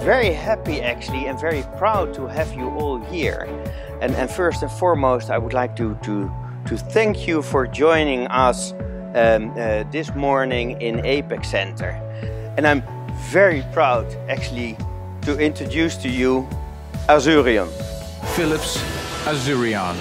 very happy actually and very proud to have you all here. And first and foremost, I would like to thank you for joining us this morning in Apex Center. And I'm very proud actually to introduce to you Azurion. Philips Azurion.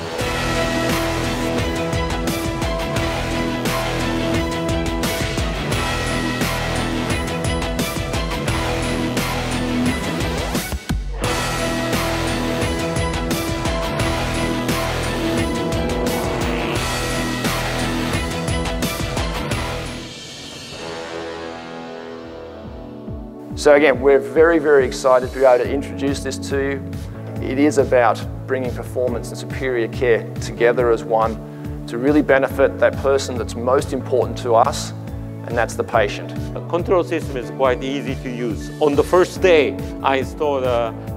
So again, we're very excited to be able to introduce this to you. It is about bringing performance and superior care together as one to really benefit that person that's most important to us, and that's the patient. The control system is quite easy to use. On the first day I installed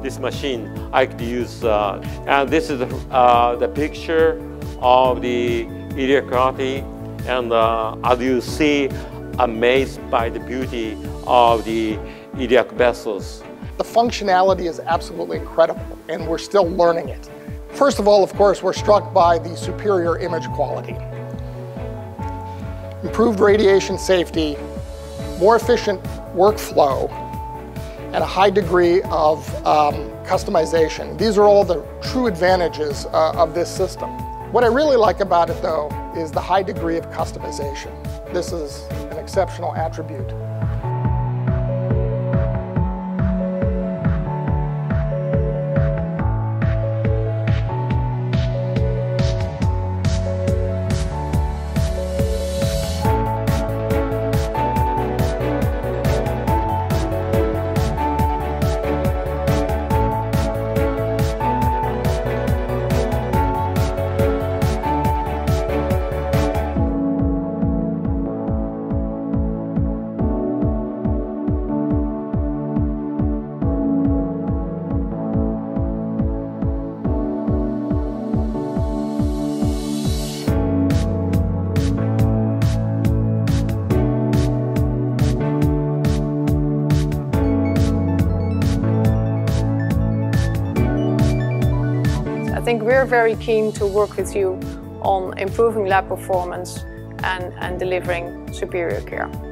this machine, I could use, and this is the picture of the Iliac, and as you see, amazed by the beauty of the Iliac vessels. The functionality is absolutely incredible, and we're still learning it. First of all, of course, we're struck by the superior image quality. Improved radiation safety, more efficient workflow, and a high degree of customization. These are all the true advantages of this system. What I really like about it, though, is the high degree of customization. This is an exceptional attribute. I think we're very keen to work with you on improving lab performance and delivering superior care.